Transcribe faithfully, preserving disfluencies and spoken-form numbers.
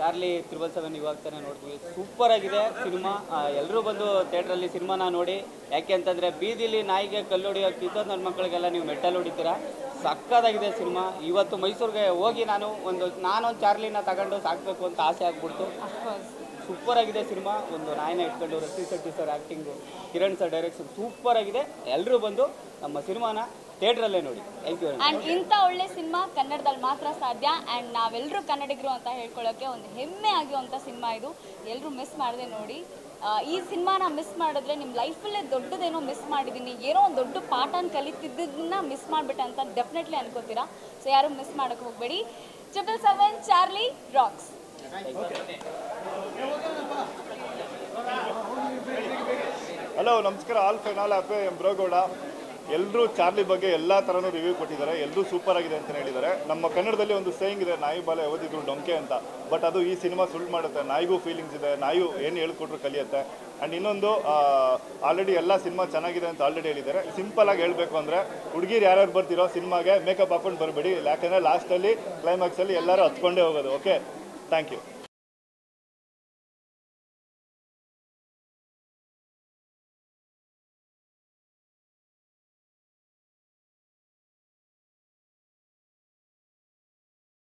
Charlie ट्रिबल seven ಇವಾಗ ತಾನೇ ನೋಡ್ತೀವಿ, ಸೂಪರ್ ಆಗಿದೆ ಸಿನಿಮಾ. ಎಲ್ಲರೂ ಬಂದು ಥಿಯೇಟ್ರಲ್ಲಿ ಸಿನಿಮಾನ ನೋಡಿ. ಯಾಕೆ ಅಂತಂದರೆ ಬೀದಿಲಿ ನಾಯಿಗೆ ಕಲ್ಲು ಹೊಡಿಯೋ ಕಿತ್ತೋದು ನನ್ನ ಮಕ್ಕಳಿಗೆಲ್ಲ ನೀವು ಮೆಟ್ಟಲ್ಲಿ ಹೊಡಿತೀರಾ. ಸಕ್ಕತ್ತಾಗಿದೆ ಸಿನಿಮಾ. ಇವತ್ತು ಮೈಸೂರಿಗೆ ಹೋಗಿ ನಾನು ಒಂದು ನಾನೊಂದು ಚಾರ್ಲಿನ ತಗೊಂಡು ಸಾಕಬೇಕು ಅಂತ ಆಸೆ ಆಗ್ಬಿಡ್ತು. ಸೂಪರ್ ಆಗಿದೆ ಸಿನಿಮಾ. ಒಂದು ನಾಯಿನ ಇಟ್ಕೊಂಡು Rashmi Shetty sir acting, Kiran sir direction super ಆಗಿದೆ. ಎಲ್ಲರೂ ಬಂದು ನಮ್ಮ ಸಿನಿಮಾನ ಥಿಯೇಟ್ರಲ್ಲೇ ನೋಡಿ. Thank you. ಆ್ಯಂಡ್ ಇಂಥ ಒಳ್ಳೆ ಸಿನಿಮಾ ಕನ್ನಡದಲ್ಲಿ ಮಾತ್ರ ಸಾಧ್ಯ. ಆ್ಯಂಡ್ ನಾವೆಲ್ಲರೂ ಕನ್ನಡಿಗರು ಅಂತ ಹೇಳ್ಕೊಳ್ಳೋಕ್ಕೆ ಒಂದು ಹೆಮ್ಮೆ ಆಗಿರುವಂಥ ಸಿನಿಮಾ ಇದು. ಎಲ್ಲರೂ ಮಿಸ್ ಮಾಡದೆ ನೋಡಿ. ಈ ಸಿನಿಮಾನ ಮಿಸ್ ಮಾಡಿದ್ರೆ ನಿಮ್ಮ ಲೈಫಲ್ಲೇ ದೊಡ್ಡದೇನೋ ಮಿಸ್ ಮಾಡಿದ್ದೀನಿ, ಏನೋ ಒಂದು ದೊಡ್ಡ ಪಾಠನ ಕಲಿತಿದ್ದನ್ನ ಮಿಸ್ ಮಾಡಿಬಿಟ್ಟೆ ಅಂತ ಡೆಫಿನೆಟ್ಲಿ ಅನ್ಕೋತೀರಾ. ಸೊ ಯಾರು ಮಿಸ್ ಮಾಡೋಕ್ಕೆ ಹೋಗಬೇಡಿ. Triple seven Charlie rocks. Hello ನಮಸ್ಕಾರ. ಆಲ್ ಫೈನಲ್ ಆ್ಯಪೆ ಎಂಬ್ರೋಗೌಡ. ಎಲ್ಲರೂ ಚಾರ್ಲಿ ಬಗ್ಗೆ ಎಲ್ಲ ಥರನೂ ರಿವ್ಯೂ ಕೊಟ್ಟಿದ್ದಾರೆ. ಎಲ್ಲರೂ ಸೂಪರ್ ಆಗಿದೆ ಅಂತಲೇ ಹೇಳಿದ್ದಾರೆ. ನಮ್ಮ ಕನ್ನಡದಲ್ಲಿ ಒಂದು ಸೇಯಿಂಗ್ ಇದೆ, ನಾಯಿ ಬಾಲೆ ಓದಿದ್ರು ಡೊಂಕೆ ಅಂತ. ಬಟ್ ಅದು ಈ ಸಿನಿಮಾ ಸುಳ್ಳು ಮಾಡುತ್ತೆ. ನಾಯಿಗೂ ಫೀಲಿಂಗ್ಸ್ ಇದೆ, ನಾಯಿಯು ಏನು ಹೇಳ್ಕೊಟ್ರು ಕಲಿಯುತ್ತೆ. ಆ್ಯಂಡ್ ಇನ್ನೊಂದು, ಆಲ್ರೆಡಿ ಎಲ್ಲ ಸಿನಿಮಾ ಚೆನ್ನಾಗಿದೆ ಅಂತ ಆಲ್ರೆಡಿ ಹೇಳಿದ್ದಾರೆ. ಸಿಂಪಲಾಗಿ ಹೇಳಬೇಕು ಅಂದರೆ ಹುಡುಗಿರು ಯಾರ್ಯಾರು ಬರ್ತಿರೋ ಸಿನಿಮಾಗೆ ಮೇಕಪ್ ಹಾಕೊಂಡು ಬರಬೇಡಿ, ಯಾಕೆಂದರೆ ಲಾಸ್ಟಲ್ಲಿ ಕ್ಲೈಮ್ಯಾಕ್ಸಲ್ಲಿ ಎಲ್ಲರೂ ಹತ್ಕೊಂಡೇ ಹೋಗೋದು. Okay, thank you.